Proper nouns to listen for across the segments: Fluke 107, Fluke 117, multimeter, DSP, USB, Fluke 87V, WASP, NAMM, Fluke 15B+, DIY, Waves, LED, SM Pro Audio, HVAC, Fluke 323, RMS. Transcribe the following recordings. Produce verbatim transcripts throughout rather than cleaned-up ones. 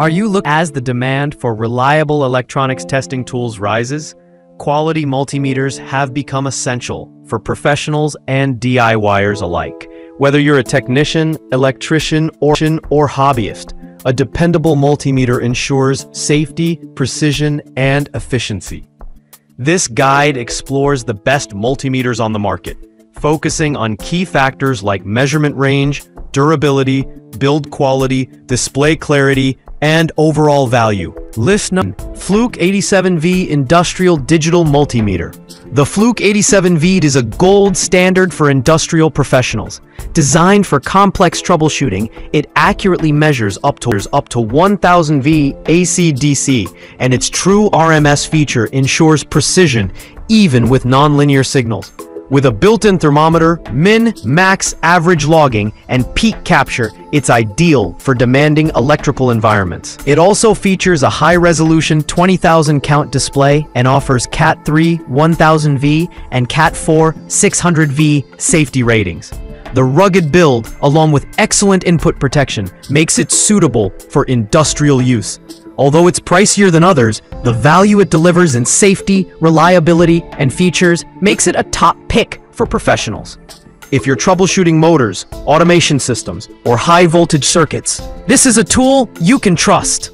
Are you looking as the demand for reliable electronics testing tools rises? Quality multimeters have become essential for professionals and D I Y ers alike. Whether you're a technician, electrician, or or hobbyist, a dependable multimeter ensures safety, precision, and efficiency. This guide explores the best multimeters on the market, focusing on key factors like measurement range, durability, build quality, display clarity, and overall value. List number Fluke eighty-seven V Industrial Digital Multimeter. The Fluke eighty-seven V is a gold standard for industrial professionals. Designed for complex troubleshooting, it accurately measures up to, up to one thousand volts A C D C, and its true R M S feature ensures precision even with nonlinear signals. With a built-in thermometer, min, max, average logging, and peak capture, it's ideal for demanding electrical environments. It also features a high-resolution twenty thousand count display and offers Cat three one thousand volts and Cat four six hundred volts safety ratings. The rugged build, along with excellent input protection, makes it suitable for industrial use. Although it's pricier than others, the value it delivers in safety, reliability, and features makes it a top pick for professionals. If you're troubleshooting motors, automation systems, or high-voltage circuits, this is a tool you can trust.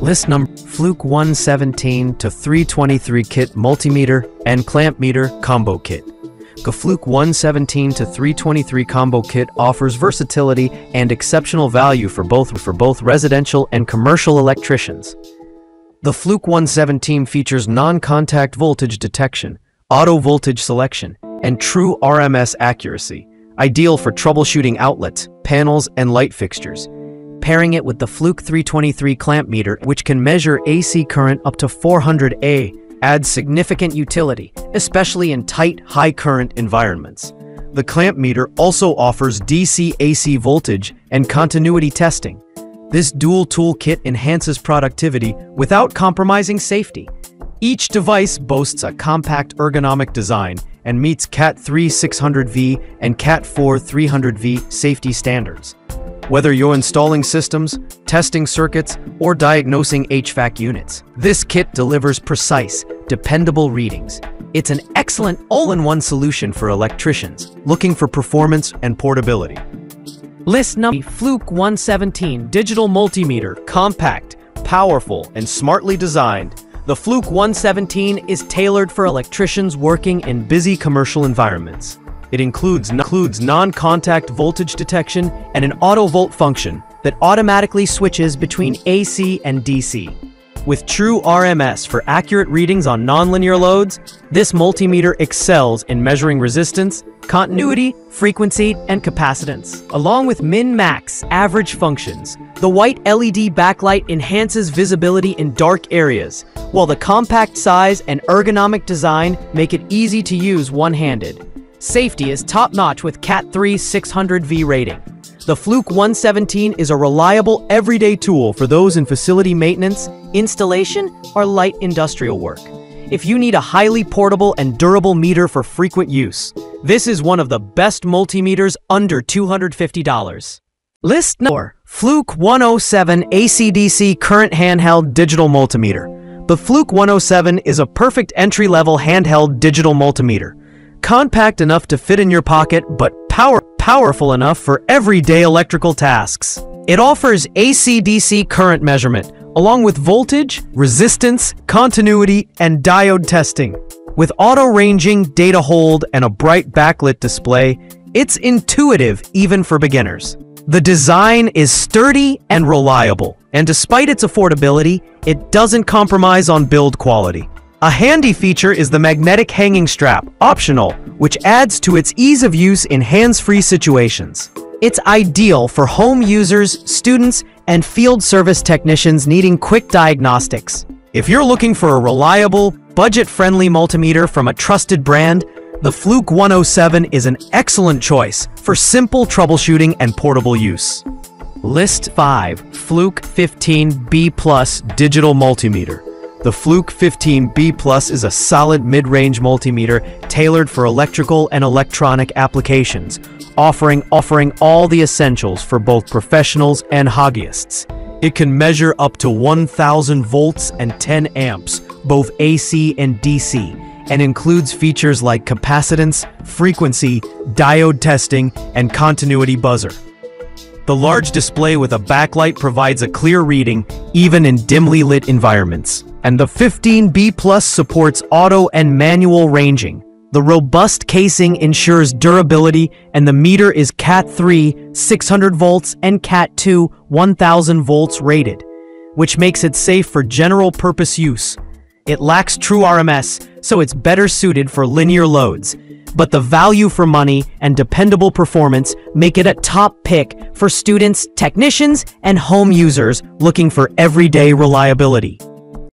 List number Fluke one seventeen to three twenty-three Kit Multimeter and Clamp Meter Combo Kit. The Fluke one seventeen to three twenty-three Combo Kit offers versatility and exceptional value for both for both residential and commercial electricians. The Fluke one seventeen features non-contact voltage detection, auto voltage selection, and true R M S accuracy, ideal for troubleshooting outlets, panels, and light fixtures. Pairing it with the Fluke three twenty-three Clamp Meter, which can measure A C current up to four hundred amps, adds significant utility, especially in tight, high-current environments. The clamp meter also offers D C A C voltage and continuity testing. This dual toolkit enhances productivity without compromising safety. Each device boasts a compact ergonomic design and meets Cat three six hundred volts and Cat four three hundred volts safety standards. Whether you're installing systems, testing circuits, or diagnosing H V A C units, this kit delivers precise, dependable readings. It's an excellent all-in-one solution for electricians looking for performance and portability. List number Fluke one seventeen Digital Multimeter. Compact, powerful, and smartly designed, the Fluke one seventeen is tailored for electricians working in busy commercial environments. It includes, includes non-contact voltage detection and an auto-volt function that automatically switches between A C and D C. With true R M S for accurate readings on nonlinear loads, this multimeter excels in measuring resistance, continuity, frequency, and capacitance. Along with min-max average functions, the white L E D backlight enhances visibility in dark areas, while the compact size and ergonomic design make it easy to use one-handed. Safety is top-notch with Cat three six hundred volts rating. The Fluke one seventeen is a reliable everyday tool for those in facility maintenance, installation, or light industrial work. If you need a highly portable and durable meter for frequent use, this is one of the best multimeters under two hundred fifty dollars. List number Fluke one oh seven A C D C Current Handheld Digital Multimeter. The Fluke one oh seven is a perfect entry-level handheld digital multimeter. Compact enough to fit in your pocket, but power powerful enough for everyday electrical tasks. It offers A C D C current measurement, along with voltage, resistance, continuity, and diode testing. With auto-ranging, data hold, and a bright backlit display, it's intuitive even for beginners. The design is sturdy and reliable, and despite its affordability, it doesn't compromise on build quality. A handy feature is the magnetic hanging strap, optional, which adds to its ease of use in hands-free situations. It's ideal for home users, students, and field service technicians needing quick diagnostics. If you're looking for a reliable, budget-friendly multimeter from a trusted brand, the Fluke one oh seven is an excellent choice for simple troubleshooting and portable use. List five. Fluke fifteen B plus Digital Multimeter. The Fluke fifteen B plus is a solid mid-range multimeter tailored for electrical and electronic applications, offering offering all the essentials for both professionals and hobbyists. It can measure up to one thousand volts and ten amps, both A C and D C, and includes features like capacitance, frequency, diode testing, and continuity buzzer. The large display with a backlight provides a clear reading, even in dimly lit environments. And the fifteen B plus supports auto and manual ranging. The robust casing ensures durability, and the meter is Cat three, six hundred volts, and Cat two, one thousand volts rated, which makes it safe for general purpose use. It lacks true R M S, so it's better suited for linear loads, but the value for money and dependable performance make it a top pick for students, technicians, and home users looking for everyday reliability.